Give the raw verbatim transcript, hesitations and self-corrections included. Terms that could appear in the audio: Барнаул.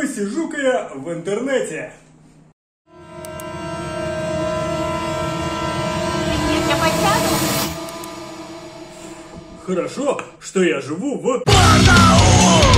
посижу-ка я в интернете. Хорошо, что я живу в Барнаул!